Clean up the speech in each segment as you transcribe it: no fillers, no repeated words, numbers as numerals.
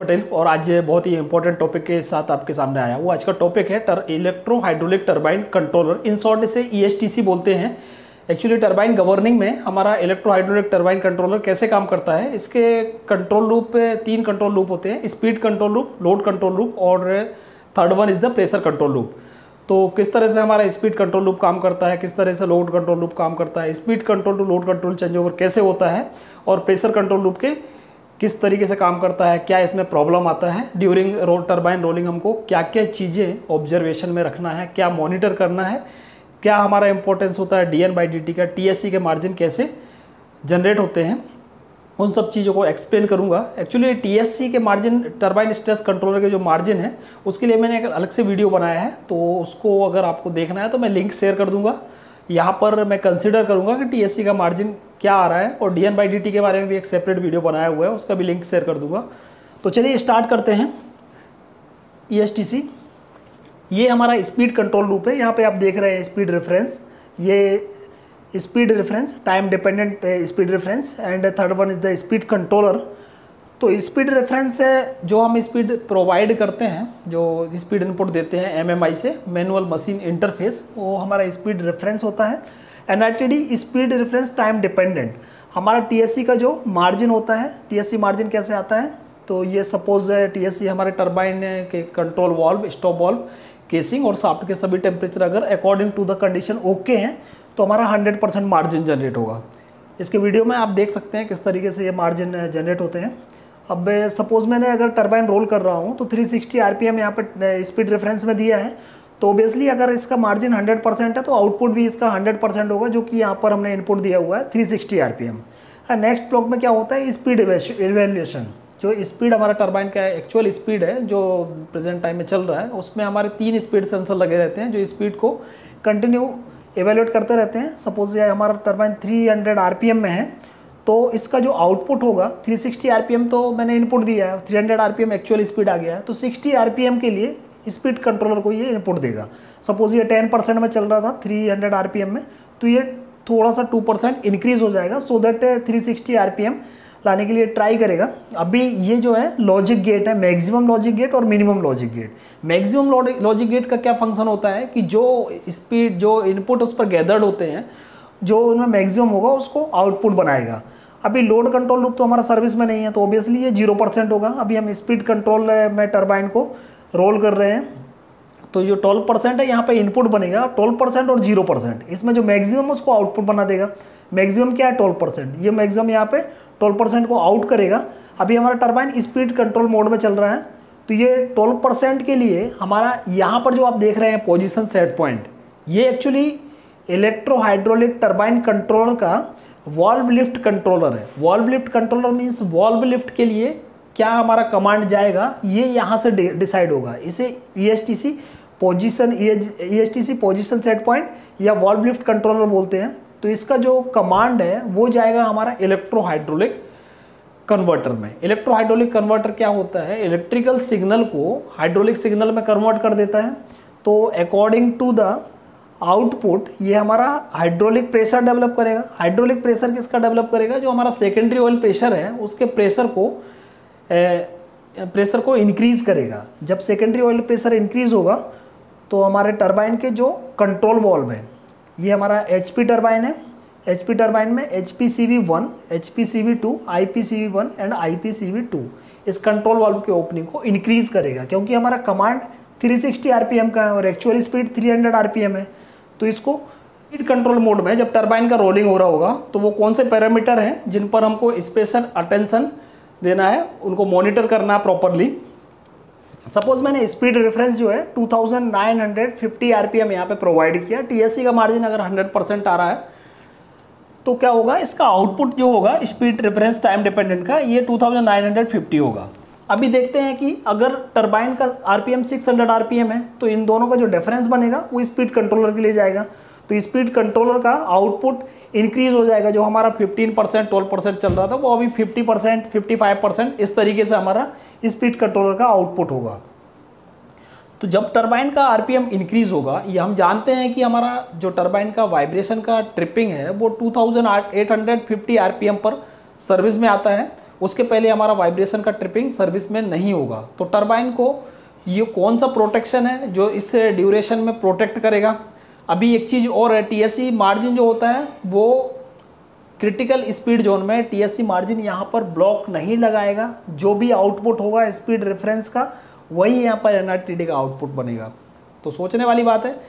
पटेल और आज बहुत ही इंपॉर्टेंट टॉपिक के साथ आपके सामने आया वो आज का टॉपिक है electrohydraulic turbine controller, in short इसे EHTC बोलते हैं। एक्चुअली टर्बाइन गवर्निंग में हमारा इलेक्ट्रोहाइड्रोलिक टर्बाइन कंट्रोलर कैसे काम करता है, इसके कंट्रोल लूप 3 कंट्रोल लूप होते हैं, speed control loop, load control loop और third one is the pressure control loop. तो किस तरह से हमारा स्पीड कंट्रोल लूप काम करता है, किस तरह से लोड कंट्रोल लूप काम करता है, speed control to load control change over कैसे होता है और प्रेशर कंट्रोल लूप के किस तरीके से काम करता है, क्या इसमें प्रॉब्लम आता है, ड्यूरिंग टर्बाइन रोलिंग हमको क्या क्या चीज़ें ऑब्जर्वेशन में रखना है, क्या मॉनिटर करना है, क्या हमारा इंपॉर्टेंस होता है DN/DT का, TSC के मार्जिन कैसे जनरेट होते हैं, उन सब चीज़ों को एक्सप्लेन करूंगा। एक्चुअली TSC के मार्जिन, टर्बाइन स्ट्रेस कंट्रोलर के जो मार्जिन है, उसके लिए मैंने एक अलग से वीडियो बनाया है, तो उसको अगर आपको देखना है तो मैं लिंक शेयर कर दूँगा। यहाँ पर मैं कंसिडर करूँगा कि TSC का मार्जिन क्या आ रहा है और DN/DT के बारे में भी एक सेपरेट वीडियो बनाया हुआ है, उसका भी लिंक शेयर कर दूँगा। तो चलिए स्टार्ट करते हैं। EHTC ये हमारा स्पीड कंट्रोल लूप है। यहाँ पे आप देख रहे हैं स्पीड रेफरेंस, ये speed reference, time dependent speed reference and third one is the speed controller. तो स्पीड रेफरेंस है जो हम स्पीड प्रोवाइड करते हैं, जो स्पीड इनपुट देते हैं MMI से, मैनुअल मशीन इंटरफेस, वो हमारा स्पीड रेफरेंस होता है। NRTD speed reference time dependent. हमारा TSC का जो मार्जिन होता है, TSC मार्जिन कैसे आता है, तो ये सपोज है TSC हमारे टर्बाइन के control valve, stop valve, casing और शाफ्ट के सभी टेम्परेचर अगर according to the condition okay हैं तो हमारा 100% मार्जिन जनरेट होगा। इसके वीडियो में आप देख सकते हैं किस तरीके से ये मार्जिन जनरेट होते हैं। अब सपोज़ मैंने अगर टर्बाइन रोल कर रहा हूँ तो 360 RPM यहाँ पर स्पीड रेफरेंस में दिया है, तो ऑब्वियसली अगर इसका मार्जिन 100% है तो आउटपुट भी इसका 100% होगा, जो कि यहाँ पर हमने इनपुट दिया हुआ है 360 RPM। नेक्स्ट ब्लॉक में क्या होता है, स्पीड इवेल्यूशन। जो स्पीड हमारा टर्बाइन का एक्चुअल स्पीड है जो प्रेजेंट टाइम में चल रहा है, उसमें हमारे 3 स्पीड सेंसर लगे रहते हैं जो स्पीड को कंटिन्यू एवेल्यूएट करते रहते हैं। सपोज ये हमारा टर्बाइन 300 RPM में है तो इसका जो आउटपुट होगा, 360 RPM तो मैंने इनपुट दिया है, 300 RPM एक्चुअल स्पीड आ गया है, तो 60 RPM के लिए स्पीड कंट्रोलर को ये इनपुट देगा। सपोज ये 10% में चल रहा था 300 RPM में, तो ये थोड़ा सा 2% इंक्रीज़ हो जाएगा, सो दैट 360 RPM लाने के लिए ट्राई करेगा। अभी ये जो है लॉजिक गेट है, मैक्सिमम लॉजिक गेट और minimum logic gate. Maximum logic gate का क्या फंक्शन होता है कि जो स्पीड, जो इनपुट उस पर गैदर्ड होते हैं, जो उनमें मैक्सिमम होगा उसको आउटपुट बनाएगा। अभी लोड कंट्रोल लूप तो हमारा सर्विस में नहीं है, तो ऑब्वियसली ये 0% होगा। अभी हम स्पीड कंट्रोल में टर्बाइन को रोल कर रहे हैं, तो जो 12% है यहाँ पे इनपुट बनेगा, 12% और 0%, इसमें जो मैक्सिमम उसको आउटपुट बना देगा। मैक्सिमम क्या है, 12%, ये मैक्सिमम यहाँ पे 12% को आउट करेगा। अभी हमारा टर्बाइन स्पीड कंट्रोल मोड में चल रहा है, तो ये 12% के लिए हमारा यहाँ पर जो आप देख रहे हैं पोजिशन सेट पॉइंट, ये एक्चुअली इलेक्ट्रोहाइड्रोलिक टर्बाइन कंट्रोलर का वॉल्व लिफ्ट कंट्रोलर है। Valve lift controller means valve lift के लिए क्या हमारा कमांड जाएगा ये यहाँ से डिसाइड होगा। इसे EHTC position, EHTC position set point या वॉल्व लिफ्ट कंट्रोलर बोलते हैं। तो इसका जो कमांड है वो जाएगा हमारा इलेक्ट्रोहाइड्रोलिक कन्वर्टर में। इलेक्ट्रोहाइड्रोलिक कन्वर्टर क्या होता है, इलेक्ट्रिकल सिग्नल को हाइड्रोलिक सिग्नल में कन्वर्ट कर देता है। तो अकॉर्डिंग टू द आउटपुट ये हमारा हाइड्रोलिक प्रेशर डेवलप करेगा। हाइड्रोलिक प्रेशर किसका डेवलप करेगा, जो हमारा सेकेंडरी ऑयल प्रेशर है उसके प्रेशर को इंक्रीज़ करेगा। जब सेकेंडरी ऑयल प्रेशर इंक्रीज़ होगा तो हमारे टरबाइन के जो कंट्रोल वाल्व है, ये हमारा HP टरबाइन है, HP टरबाइन में HPCV 1, HPCV 2, IPCV 1 and IPCV 2 इस कंट्रोल वाल्व के ओपनिंग को इंक्रीज़ करेगा, क्योंकि हमारा कमांड 360 RPM का है और एक्चुअल स्पीड 300 RPM है। तो इसको स्पीड कंट्रोल मोड में जब टर्बाइन का रोलिंग हो रहा होगा तो वो कौन से पैरामीटर हैं जिन पर हमको स्पेशल अटेंशन देना है, उनको मॉनिटर करना है प्रॉपरली। सपोज मैंने स्पीड रेफरेंस जो है 2950 RPM यहाँ पे प्रोवाइड किया, TSC का मार्जिन अगर 100% आ रहा है तो क्या होगा, इसका आउटपुट जो होगा स्पीड रेफरेंस टाइम डिपेंडेंट का, ये 2950 होगा। अभी देखते हैं कि अगर टर्बाइन का RPM 600 RPM है तो इन दोनों का जो डिफरेंस बनेगा वो स्पीड कंट्रोलर के लिए जाएगा। तो स्पीड कंट्रोलर का आउटपुट इंक्रीज़ हो जाएगा, जो हमारा 15%, 12% चल रहा था वो अभी 50%, 55%, इस तरीके से हमारा स्पीड कंट्रोलर का आउटपुट होगा। तो जब टर्बाइन का RPM इंक्रीज़ होगा, ये हम जानते हैं कि हमारा जो टर्बाइन का वाइब्रेशन का ट्रिपिंग है वो 2850 RPM पर सर्विस में आता है, उसके पहले हमारा वाइब्रेशन का ट्रिपिंग सर्विस में नहीं होगा। तो टरबाइन को ये कौन सा प्रोटेक्शन है जो इस ड्यूरेशन में प्रोटेक्ट करेगा। अभी एक चीज़ और है, टीएससी मार्जिन जो होता है वो क्रिटिकल स्पीड जोन में टीएससी मार्जिन यहाँ पर ब्लॉक नहीं लगाएगा। जो भी आउटपुट होगा स्पीड रेफरेंस का वही यहाँ पर एनआरटीडी का आउटपुट बनेगा। तो सोचने वाली बात है,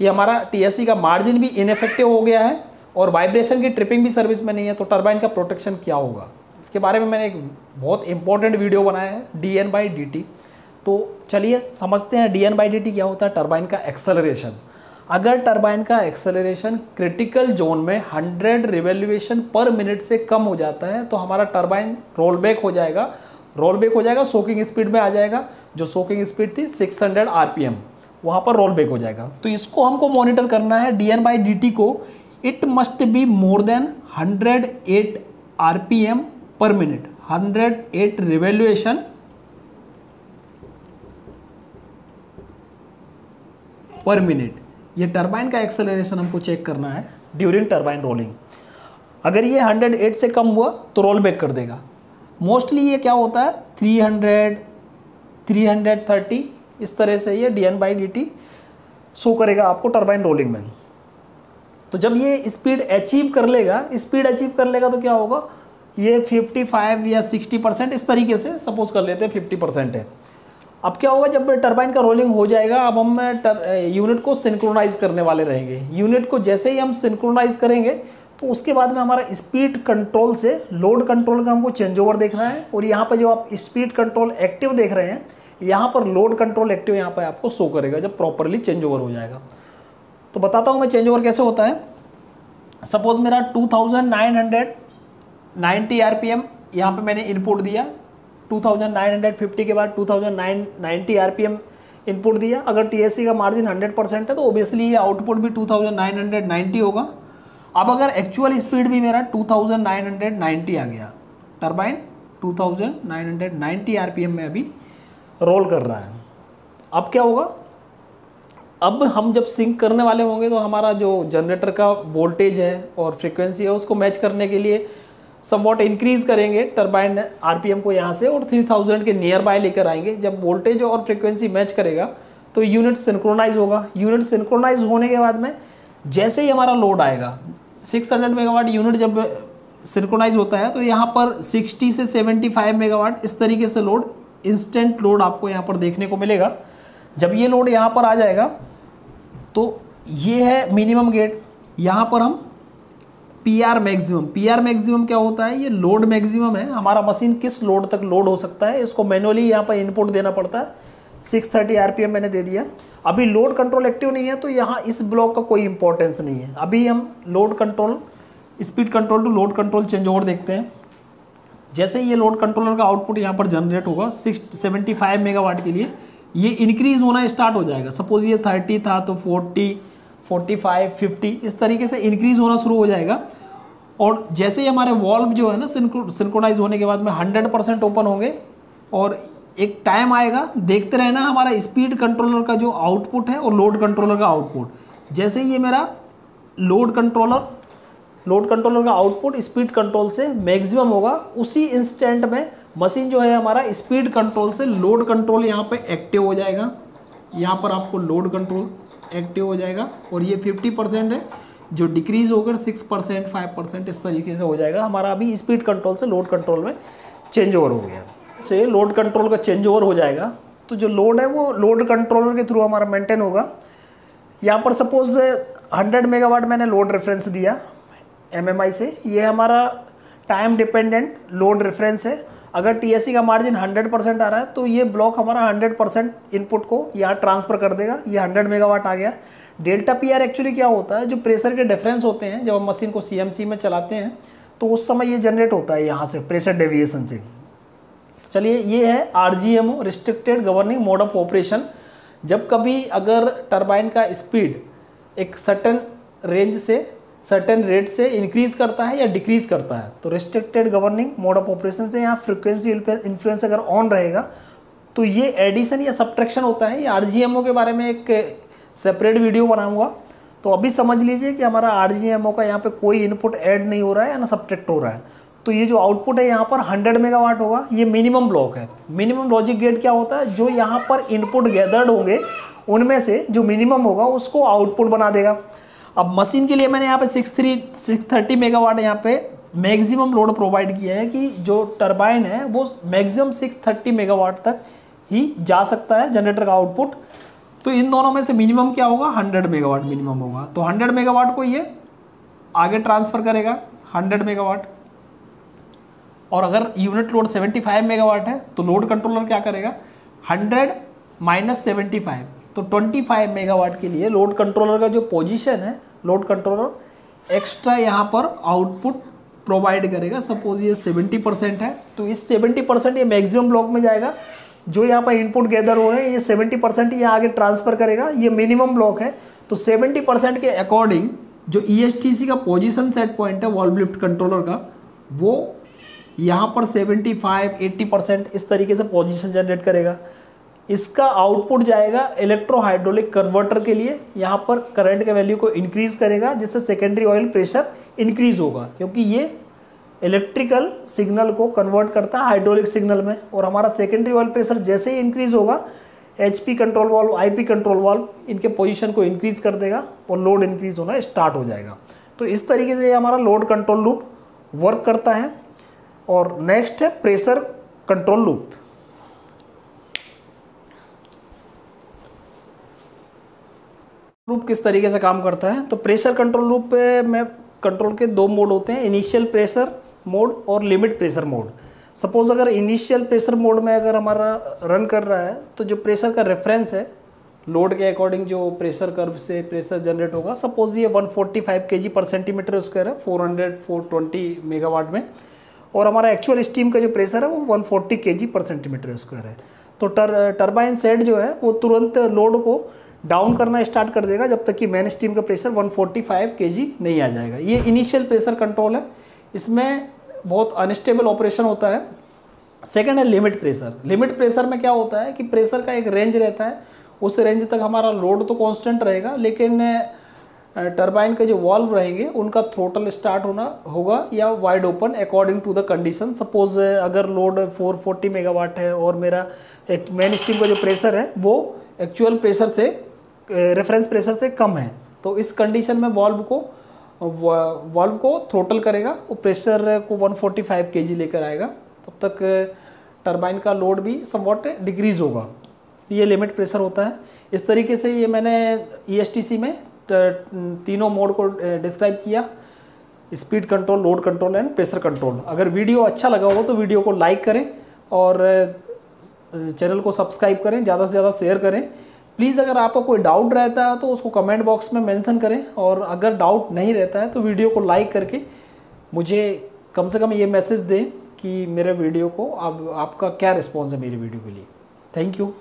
ये हमारा टीएससी का मार्जिन भी इनफेक्टिव हो गया है और वाइब्रेशन की ट्रिपिंग भी सर्विस में नहीं है, तो टर्बाइन का प्रोटेक्शन क्या होगा। इसके बारे में मैंने एक बहुत इंपॉर्टेंट वीडियो बनाया है, DN/DT। तो चलिए समझते हैं DN/DT क्या होता है। टर्बाइन का एक्सेलरेशन, अगर टर्बाइन का एक्सेलरेशन क्रिटिकल जोन में 100 रिवॉल्यूशन पर मिनट से कम हो जाता है तो हमारा टर्बाइन रोल बैक हो जाएगा, सोकिंग स्पीड में आ जाएगा। जो सोकिंग स्पीड थी 600 RPM, वहाँ पर रोल बैक हो जाएगा। तो इसको हमको मॉनिटर करना है। DN/DT को it must be more than 108 RPM per minute, 108 revolution per minute. ये टर्बाइन का एक्सेलरेशन हमको चेक करना है ड्यूरिंग टर्बाइन रोलिंग। अगर ये 108 से कम हुआ तो रोल बैक कर देगा। मोस्टली ये क्या होता है 300, 330, इस तरह से ये DN/DT शो करेगा आपको टर्बाइन रोलिंग में। तो जब ये स्पीड अचीव कर लेगा तो क्या होगा, ये 55 या 60% इस तरीके से सपोज कर लेते हैं, 50% है। अब क्या होगा, जब टरबाइन का रोलिंग हो जाएगा, अब हम यूनिट को सिंक्रोनाइज करने वाले रहेंगे। यूनिट को जैसे ही हम सिंक्रोनाइज करेंगे तो उसके बाद में हमारा स्पीड कंट्रोल से लोड कंट्रोल का हमको चेंज ओवर देखना है। और यहाँ पर जो आप स्पीड कंट्रोल एक्टिव देख रहे हैं, यहाँ पर लोड कंट्रोल एक्टिव यहाँ पर आपको शो करेगा जब प्रॉपरली चेंज ओवर हो जाएगा। तो बताता हूँ मैं चेंज ओवर कैसे होता है। सपोज मेरा 2990 RPM यहाँ पर मैंने इनपुट दिया, 2950 के बाद 2990 RPM इनपुट दिया। अगर टीएससी का मार्जिन 100% है तो ओबियसली ये आउटपुट भी 2990 होगा। अब अगर एक्चुअल स्पीड भी मेरा 2990 आ गया, टरबाइन 2990 RPM में अभी रोल कर रहा है। अब क्या होगा, अब हम जब सिंक करने वाले होंगे तो हमारा जो जनरेटर का वोल्टेज है और फ्रीक्वेंसी है उसको मैच करने के लिए समवॉट इंक्रीज़ करेंगे टरबाइन RPM को यहाँ से, और 3000 के नियर बाय लेकर आएंगे। जब वोल्टेज और फ्रीक्वेंसी मैच करेगा तो यूनिट सिंक्रोनाइज होगा। यूनिट सिंक्रोनाइज होने के बाद में जैसे ही हमारा लोड आएगा, 600 मेगावाट यूनिट जब सिंक्रोनाइज होता है तो यहाँ पर 60 से 75 मेगावाट इस तरीके से लोड, इंस्टेंट लोड आपको यहाँ पर देखने को मिलेगा। जब ये लोड यहाँ पर आ जाएगा तो ये है मिनिमम गेट, यहाँ पर हम पी आर मैक्सिमम क्या होता है, ये लोड मैक्सिमम है। हमारा मशीन किस लोड तक लोड हो सकता है इसको मैनुअली यहाँ पर इनपुट देना पड़ता है। 630 RPM मैंने दे दिया। अभी लोड कंट्रोल एक्टिव नहीं है तो यहाँ इस ब्लॉक का कोई इंपॉर्टेंस नहीं है। अभी हम load control, speed control to load control change over देखते हैं। जैसे ये लोड कंट्रोलर का आउटपुट यहाँ पर जनरेट होगा 75 मेगावाट के लिए, ये इंक्रीज़ होना स्टार्ट हो जाएगा। सपोज ये 30 था तो 40, 45, 50 इस तरीके से इंक्रीज़ होना शुरू हो जाएगा। और जैसे ही हमारे वॉल्व जो है ना सिंक्रोनाइज होने के बाद में 100% ओपन होंगे। और एक टाइम आएगा, देखते रहना, हमारा स्पीड कंट्रोलर का जो आउटपुट है और लोड कंट्रोलर का आउटपुट, जैसे ही ये मेरा लोड कंट्रोलर का आउटपुट स्पीड कंट्रोल से मैक्सिमम होगा, उसी इंस्टेंट में मशीन जो है हमारा स्पीड कंट्रोल से लोड कंट्रोल यहाँ पर एक्टिव हो जाएगा। यहाँ पर आपको लोड कंट्रोल एक्टिव हो जाएगा और ये 50% है जो डिक्रीज़ होकर 6%, 5% इस तरीके से हो जाएगा। हमारा अभी स्पीड कंट्रोल से लोड कंट्रोल में चेंज ओवर हो गया, से लोड कंट्रोल का चेंज ओवर हो जाएगा। तो जो लोड है वो लोड कंट्रोलर के थ्रू हमारा मेंटेन होगा। यहाँ पर सपोज 100 मेगावाट मैंने लोड रेफरेंस दिया MMI से, ये हमारा टाइम डिपेंडेंट लोड रेफरेंस है। अगर टीएससी का मार्जिन 100% आ रहा है तो ये ब्लॉक हमारा 100% इनपुट को यहाँ ट्रांसफ़र कर देगा। ये 100 मेगावाट आ गया। डेल्टा PR एक्चुअली क्या होता है, जो प्रेशर के डिफरेंस होते हैं जब हम मशीन को CMC में चलाते हैं तो उस समय ये जनरेट होता है यहाँ से प्रेशर डेविएशन से। तो चलिए, ये है RGMO restricted governing mode of operation. जब कभी अगर टर्बाइन का स्पीड एक सर्टेन रेंज से, सर्टेन रेट से इंक्रीज़ करता है या डिक्रीज़ करता है तो restricted governing mode of operation से यहाँ फ्रीक्वेंसी इन्फ्लुएंस अगर ऑन रहेगा तो ये एडिशन या सब्ट्रैक्शन होता है। ये RGMO के बारे में एक सेपरेट वीडियो बनाऊंगा। तो अभी समझ लीजिए कि हमारा RGMO का यहाँ पे कोई इनपुट ऐड नहीं हो रहा है या ना सब्ट्रैक्ट हो रहा है। तो ये जो आउटपुट है यहाँ पर 100 मेगावाट होगा। ये मिनिमम ब्लॉक है। मिनिमम लॉजिक गेट क्या होता है, जो यहाँ पर इनपुट गैदर्ड होंगे उनमें से जो मिनिमम होगा उसको आउटपुट बना देगा। अब मशीन के लिए मैंने यहाँ पे 630 मेगावाट यहाँ पे मैक्सिमम लोड प्रोवाइड किया है कि जो टर्बाइन है वो मैक्सिमम 630 मेगावाट तक ही जा सकता है जनरेटर का आउटपुट। तो इन दोनों में से मिनिमम क्या होगा, 100 मेगावाट मिनिमम होगा। तो 100 मेगावाट को ये आगे ट्रांसफ़र करेगा 100 मेगावाट, और अगर यूनिट लोड 75 मेगावाट है तो लोड कंट्रोलर क्या करेगा, 100 माइनस 75 तो 25 मेगावाट के लिए लोड कंट्रोलर का जो पोजीशन है, लोड कंट्रोलर एक्स्ट्रा यहाँ पर आउटपुट प्रोवाइड करेगा। सपोज ये 70% है तो इस 70% ये मैक्सिमम ब्लॉक में जाएगा। जो यहाँ पर इनपुट गैदर हो रहे हैं ये 70% यहाँ आगे ट्रांसफ़र करेगा। ये मिनिमम ब्लॉक है। तो 70% के अकॉर्डिंग जो EHTC का पोजीशन सेट पॉइंट है वॉल्व लिफ्ट कंट्रोलर का, वो यहाँ पर 75-80% इस तरीके से पोजीशन जनरेट करेगा। इसका आउटपुट जाएगा इलेक्ट्रोहाइड्रोलिक कन्वर्टर के लिए। यहाँ पर करंट के वैल्यू को इंक्रीज़ करेगा जिससे सेकेंडरी ऑयल प्रेशर इंक्रीज़ होगा, क्योंकि ये इलेक्ट्रिकल सिग्नल को कन्वर्ट करता है हाइड्रोलिक सिग्नल में। और हमारा सेकेंडरी ऑयल प्रेशर जैसे ही इंक्रीज़ होगा, HP control valve, IP control valve इनके पोजीशन को इंक्रीज़ कर देगा और लोड इंक्रीज़ होना स्टार्ट हो जाएगा। तो इस तरीके से ये हमारा लोड कंट्रोल लूप वर्क करता है। और नेक्स्ट है प्रेशर कंट्रोल लूप। लूप किस तरीके से काम करता है, तो प्रेशर कंट्रोल लूप पे मैं कंट्रोल के दो मोड होते हैं, इनिशियल प्रेशर मोड और लिमिट प्रेशर मोड। सपोज़ अगर इनिशियल प्रेशर मोड में अगर हमारा रन कर रहा है तो जो प्रेशर का रेफरेंस है लोड के अकॉर्डिंग जो प्रेशर कर्व से प्रेशर जनरेट होगा, सपोज ये 145 kg पर सेंटीमीटर स्क्वायर है 420 मेगावाट में, और हमारा एक्चुअल स्टीम का जो प्रेशर है वो 140 kg पर सेंटीमीटर स्क्वायर है। तो टर्बाइन सेट जो है वो तुरंत लोड को डाउन करना स्टार्ट कर देगा जब तक कि मेन स्टीम का प्रेशर 145 kg नहीं आ जाएगा। ये इनिशियल प्रेशर कंट्रोल है। इसमें बहुत अनस्टेबल ऑपरेशन होता है। सेकंड है लिमिट प्रेशर। लिमिट प्रेशर में क्या होता है कि प्रेशर का एक रेंज रहता है, उस रेंज तक हमारा लोड तो कांस्टेंट रहेगा, लेकिन टरबाइन के जो वॉल्व रहेंगे उनका थ्रोटल स्टार्ट होना होगा या wide open according to the condition. Suppose अगर लोड 440 मेगावाट है और मेरा एक मेन स्टीम का जो प्रेशर है वो एक्चुअल प्रेशर से रेफरेंस प्रेशर से कम है, तो इस कंडीशन में वॉल्व को थ्रोटल करेगा और प्रेशर को 145 kg लेकर आएगा, तब तक टरबाइन का लोड भी समवॉट डिक्रीज़ होगा। ये लिमिट प्रेशर होता है। इस तरीके से ये मैंने EHTC में तीनों मोड को डिस्क्राइब किया, speed control, load control and pressure control. अगर वीडियो अच्छा लगा हो तो वीडियो को लाइक करें और चैनल को सब्सक्राइब करें, ज़्यादा से ज़्यादा शेयर करें। प्लीज़ अगर आपका कोई डाउट रहता है तो उसको कमेंट बॉक्स में मेंशन करें, और अगर डाउट नहीं रहता है तो वीडियो को लाइक करके मुझे कम से कम ये मैसेज दें कि मेरे वीडियो को आपका क्या रिस्पॉन्स है मेरी वीडियो के लिए। Thank you.